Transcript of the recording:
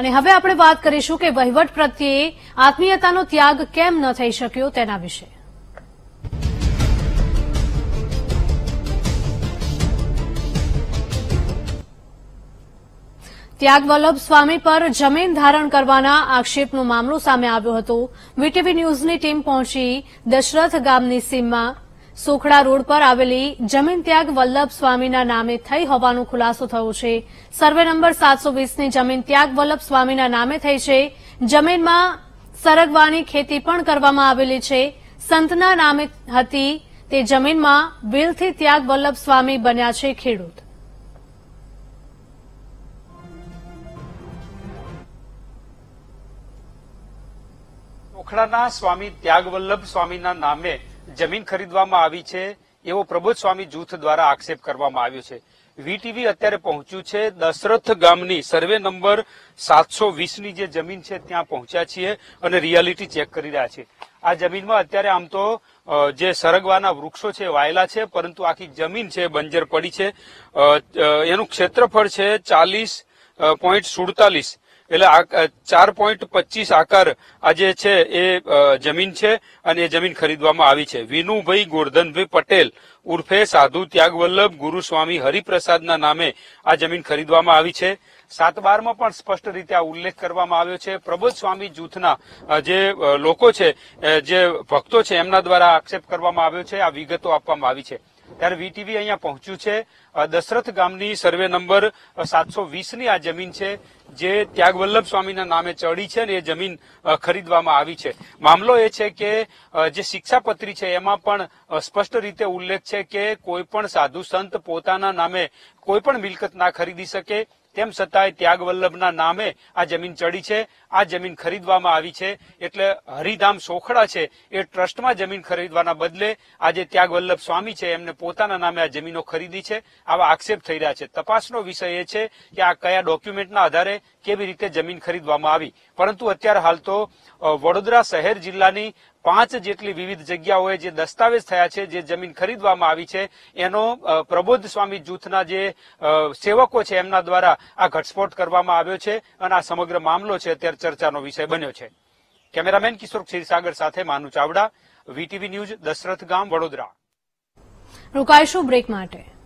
અને હવે આપણે વાત કરીશું કે વહીવટ પ્રત્યે આત્મીયતાનો ત્યાગ કેમ ન થઈ શક્યો તેના વિશે। त्यागवल्लभ स्वामी पर जमीन धारण करवाना आक्षेपनो मामलो सामे आव्यो हतो। वीटीवी न्यूजनी टीम पहोंची दशरथ गामनी सीममां सोखड़ा रोड पर आवेली जमीन त्याग वल्लभ स्वामीना नामे थई होવાનો खुलासो थयो छे। सर्वे नंबर 720 ની जमीन त्याग वल्लभ स्वामीना नामे थई छे। जमीनमां सरगવાની ખેતી પણ કરવામાં આવેલી છે। સંતના નામે હતી તે જમીનમાં બિલથી त्याग वल्लभ स्वामी બન્યા છે ખેડૂત। सोखड़ा स्वामी त्यागवल्लभ स्वामी नामे जमीन खरीदवामां आवी छे एवो प्रबोध स्वामी जूथ द्वारा आक्षेप करवामां आव्यो छे। वीटीवी अत्यारे पहोंच्यु छे दशरथ गामनी सर्वे नंबर 720 नी जे जमीन छे त्यां पहोंच्या छीए अने रियालिटी चेक करी रह्या छे। आ जमीन में अत्यारे आम तो जे सरगवाना वृक्षो छे वायेला छे, परंतु आखी जमीन छे बंजर पड़ी छे। एनुं क्षेत्रफळ छे 40.47 એટલે 4.25 આકાર આજે છે એ જમીન છે અને એ જમીન ખરીદવામાં આવી છે। વિનુભાઈ ગોરધનભાઈ પટેલ ઉર્ફે સાધુ ત્યાગવલ્લભ ગુરુસ્વામી હરિપ્રસાદના નામે આ જમીન ખરીદવામાં આવી છે। 712 માં પણ સ્પષ્ટ રીતે આ ઉલ્લેખ કરવામાં આવ્યો છે। પ્રબોધ સ્વામી જૂથના જે લોકો છે, જે ભક્તો છે, એમના દ્વારા આક્ષેપ કરવામાં આવ્યો છે। આ વિગતો આપવામાં આવી છે। ત્યારે વીટીવી અહીંયા પહોંચ્યું છે। દશરથ ગામની સર્વે નંબર 720 ની આ જમીન છે જે ત્યાગવલ્લભ સ્વામીના નામે ચડી છે અને એ જમીન ખરીદવામાં આવી છે। મામલો એ છે કે જે શિક્ષાપત્રી છે એમાં પણ સ્પષ્ટ રીતે ઉલ્લેખ છે કે કોઈપણ સાધુ સંત પોતાના નામે કોઈપણ મિલકત ના ખરીદી શકે, તેમ છતાંય ત્યાગવલ્લભના નામે આ જમીન ચડી છે, આ જમીન ખરીદવામાં આવી છે। એટલે હરિધામ સોખડા છે એ ટ્રસ્ટમાં જમીન ખરીદવાના બદલે આજે ત્યાગવલ્લભ સ્વામી છે એમને પોતાના નામે આ જમીનો ખરીદી છે, આવા આક્ષેપ થઈ રહ્યા છે। તપાસનો વિષય એ છે કે આ કયા ડોક્યુમેન્ટના આધારે કેવી રીતે જમીન ખરીદવામાં આવી। પરંતુ અત્યારે હાલ તો વડોદરા શહેર જિલ્લાની 5 જેટલી વિવિધ જગ્યાઓએ જે દસ્તાવેજ થયા છે, જે જમીન ખરીદવામાં આવી છે, એનો પ્રબોધ સ્વામી જૂથના જે સેવકો છે એમના દ્વારા આ ઘટસ્ફોટ કરવામાં આવ્યો છે અને આ સમગ્ર મામલો છે અત્યારે ચર્ચાનો વિષય બન્યો છે। કેમેરામેન કિશોર ક્ષીરસાગર સાથે માનુ ચાવડા, વીટીવી ન્યૂઝ, દશરથ ગામ, વડોદરા। રોકાઈશું બ્રેક માટે।